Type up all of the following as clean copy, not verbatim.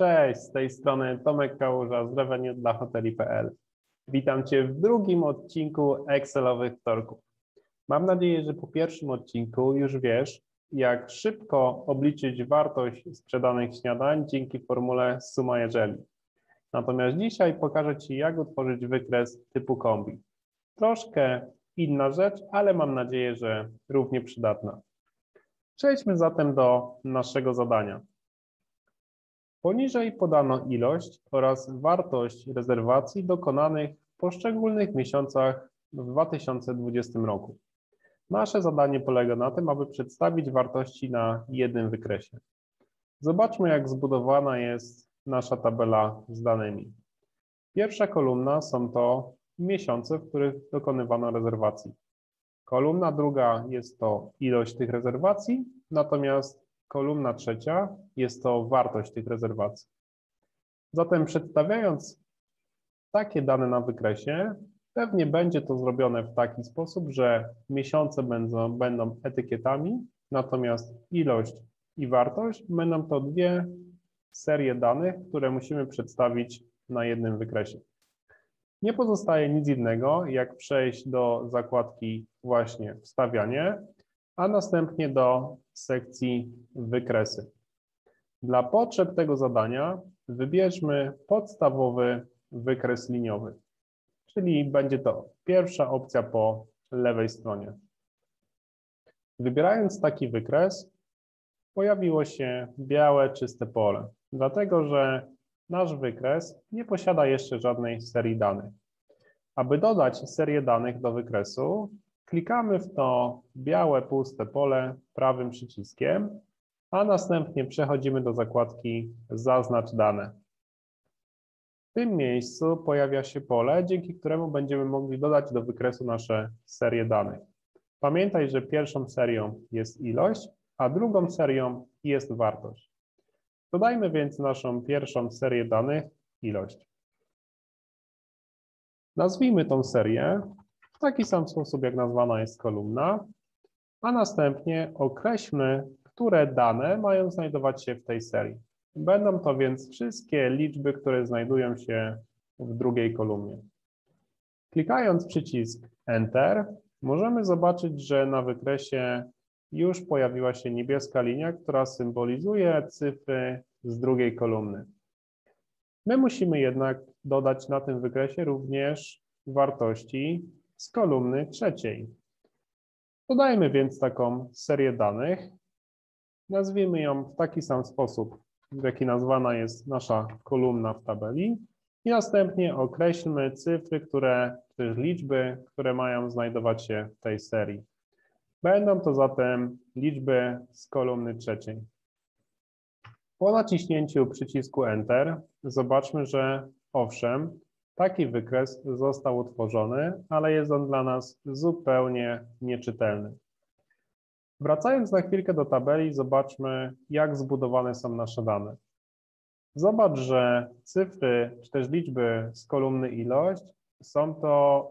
Cześć, z tej strony Tomek Kałuża z RevenueDlaHoteli.pl. Witam Cię w drugim odcinku Excelowych Torków. Mam nadzieję, że po pierwszym odcinku już wiesz, jak szybko obliczyć wartość sprzedanych śniadań dzięki formule suma jeżeli. Natomiast dzisiaj pokażę Ci, jak utworzyć wykres typu kombi. Troszkę inna rzecz, ale mam nadzieję, że równie przydatna. Przejdźmy zatem do naszego zadania. Poniżej podano ilość oraz wartość rezerwacji dokonanych w poszczególnych miesiącach w 2020 roku. Nasze zadanie polega na tym, aby przedstawić wartości na jednym wykresie. Zobaczmy, jak zbudowana jest nasza tabela z danymi. Pierwsza kolumna są to miesiące, w których dokonywano rezerwacji. Kolumna druga jest to ilość tych rezerwacji, natomiast kolumna trzecia jest to wartość tych rezerwacji. Zatem przedstawiając takie dane na wykresie, pewnie będzie to zrobione w taki sposób, że miesiące będą etykietami, natomiast ilość i wartość będą to dwie serie danych, które musimy przedstawić na jednym wykresie. Nie pozostaje nic innego, jak przejść do zakładki właśnie wstawianie, a następnie do sekcji wykresy. Dla potrzeb tego zadania wybierzmy podstawowy wykres liniowy, czyli będzie to pierwsza opcja po lewej stronie. Wybierając taki wykres, pojawiło się białe, czyste pole, dlatego że nasz wykres nie posiada jeszcze żadnej serii danych. Aby dodać serię danych do wykresu, klikamy w to białe, puste pole prawym przyciskiem, a następnie przechodzimy do zakładki Zaznacz dane. W tym miejscu pojawia się pole, dzięki któremu będziemy mogli dodać do wykresu nasze serie danych. Pamiętaj, że pierwszą serią jest ilość, a drugą serią jest wartość. Dodajmy więc naszą pierwszą serię danych, ilość. Nazwijmy tą serię w taki sam sposób, jak nazwana jest kolumna, a następnie określmy, które dane mają znajdować się w tej serii. Będą to więc wszystkie liczby, które znajdują się w drugiej kolumnie. Klikając przycisk Enter, możemy zobaczyć, że na wykresie już pojawiła się niebieska linia, która symbolizuje cyfry z drugiej kolumny. My musimy jednak dodać na tym wykresie również wartości z kolumny trzeciej. Dodajmy więc taką serię danych. Nazwijmy ją w taki sam sposób, w jaki nazwana jest nasza kolumna w tabeli i następnie określmy cyfry, czy też liczby, które mają znajdować się w tej serii. Będą to zatem liczby z kolumny trzeciej. Po naciśnięciu przycisku Enter zobaczmy, że owszem, taki wykres został utworzony, ale jest on dla nas zupełnie nieczytelny. Wracając na chwilkę do tabeli, zobaczmy, jak zbudowane są nasze dane. Zobacz, że cyfry, czy też liczby z kolumny ilość są to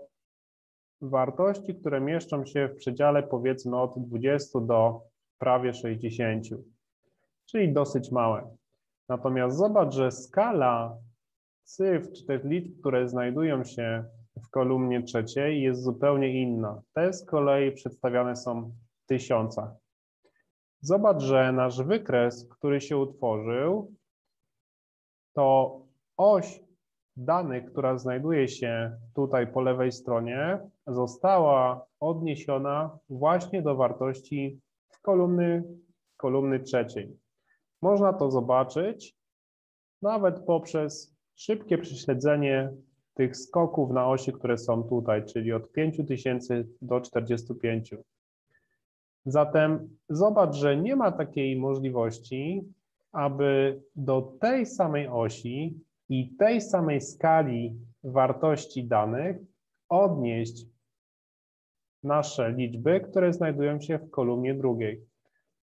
wartości, które mieszczą się w przedziale powiedzmy od 20 do prawie 60, czyli dosyć małe. Natomiast zobacz, że skala cyfr, czy też liczb, które znajdują się w kolumnie trzeciej, jest zupełnie inna. Te z kolei przedstawiane są w tysiącach. Zobacz, że nasz wykres, który się utworzył, to oś danych, która znajduje się tutaj po lewej stronie, została odniesiona właśnie do wartości kolumny trzeciej. Można to zobaczyć nawet poprzez szybkie prześledzenie tych skoków na osi, które są tutaj, czyli od 5000 do 45. Zatem zobacz, że nie ma takiej możliwości, aby do tej samej osi i tej samej skali wartości danych odnieść nasze liczby, które znajdują się w kolumnie drugiej.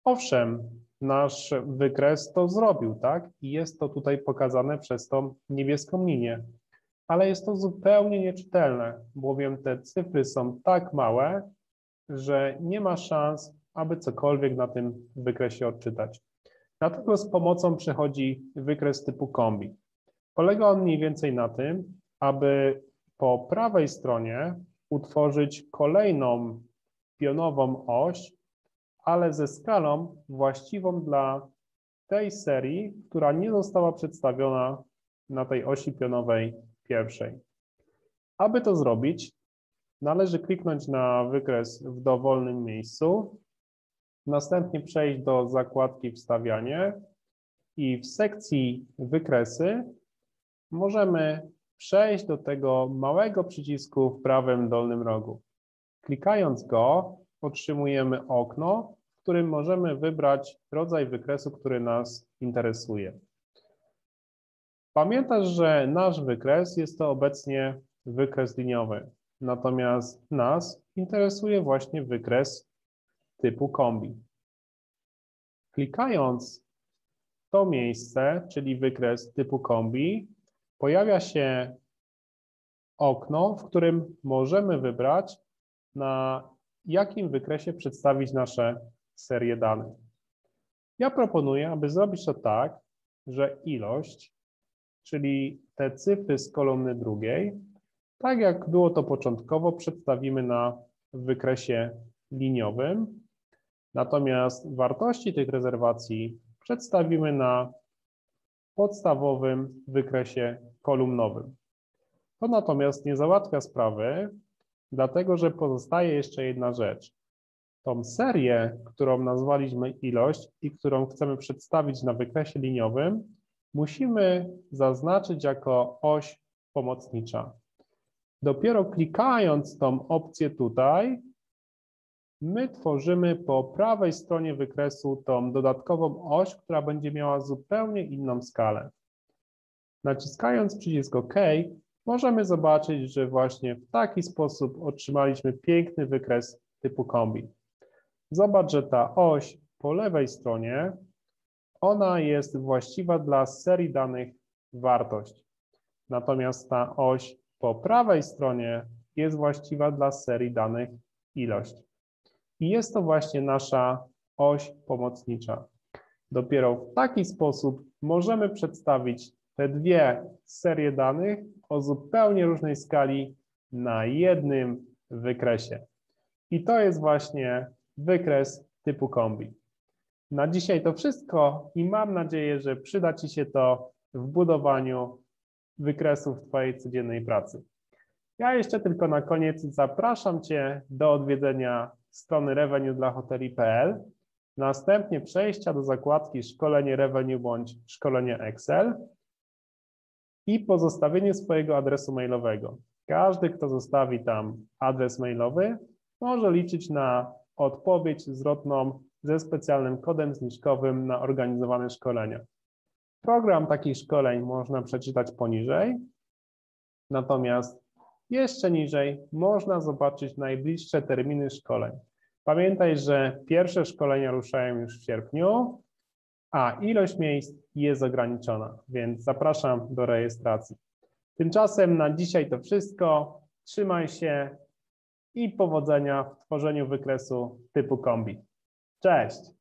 Owszem, nasz wykres to zrobił, tak? I jest to tutaj pokazane przez tą niebieską linię, ale jest to zupełnie nieczytelne, bowiem te cyfry są tak małe, że nie ma szans, aby cokolwiek na tym wykresie odczytać. Dlatego z pomocą przychodzi wykres typu kombi. Polega on mniej więcej na tym, aby po prawej stronie utworzyć kolejną pionową oś, ale ze skalą właściwą dla tej serii, która nie została przedstawiona na tej osi pionowej pierwszej. Aby to zrobić, należy kliknąć na wykres w dowolnym miejscu, następnie przejść do zakładki Wstawianie i w sekcji Wykresy możemy przejść do tego małego przycisku w prawym dolnym rogu. Klikając go otrzymujemy okno, w którym możemy wybrać rodzaj wykresu, który nas interesuje. Pamiętasz, że nasz wykres jest to obecnie wykres liniowy, natomiast nas interesuje właśnie wykres typu kombi. Klikając w to miejsce, czyli wykres typu kombi, pojawia się okno, w którym możemy wybrać, na jakim wykresie przedstawić nasze serię danych. Ja proponuję, aby zrobić to tak, że ilość, czyli te cyfry z kolumny drugiej, tak jak było to początkowo, przedstawimy na wykresie liniowym, natomiast wartości tych rezerwacji przedstawimy na podstawowym wykresie kolumnowym. To natomiast nie załatwia sprawy, dlatego że pozostaje jeszcze jedna rzecz. Tą serię, którą nazwaliśmy ilość i którą chcemy przedstawić na wykresie liniowym, musimy zaznaczyć jako oś pomocnicza. Dopiero klikając tą opcję tutaj, my tworzymy po prawej stronie wykresu tą dodatkową oś, która będzie miała zupełnie inną skalę. Naciskając przycisk OK, możemy zobaczyć, że właśnie w taki sposób otrzymaliśmy piękny wykres typu kombi. Zobacz, że ta oś po lewej stronie, ona jest właściwa dla serii danych wartość. Natomiast ta oś po prawej stronie jest właściwa dla serii danych ilość. I jest to właśnie nasza oś pomocnicza. Dopiero w taki sposób możemy przedstawić te dwie serie danych o zupełnie różnej skali na jednym wykresie. I to jest właśnie wykres typu kombi. Na dzisiaj to wszystko i mam nadzieję, że przyda Ci się to w budowaniu wykresów w Twojej codziennej pracy. Ja jeszcze tylko na koniec zapraszam Cię do odwiedzenia strony RevenueDlaHoteli.pl, następnie przejścia do zakładki Szkolenie Revenue bądź Szkolenie Excel i pozostawienie swojego adresu mailowego. Każdy, kto zostawi tam adres mailowy, może liczyć na odpowiedź zwrotną ze specjalnym kodem zniżkowym na organizowane szkolenia. Program takich szkoleń można przeczytać poniżej, natomiast jeszcze niżej można zobaczyć najbliższe terminy szkoleń. Pamiętaj, że pierwsze szkolenia ruszają już w sierpniu, a ilość miejsc jest ograniczona, więc zapraszam do rejestracji. Tymczasem na dzisiaj to wszystko. Trzymaj się i powodzenia w tworzeniu wykresu typu kombi. Cześć!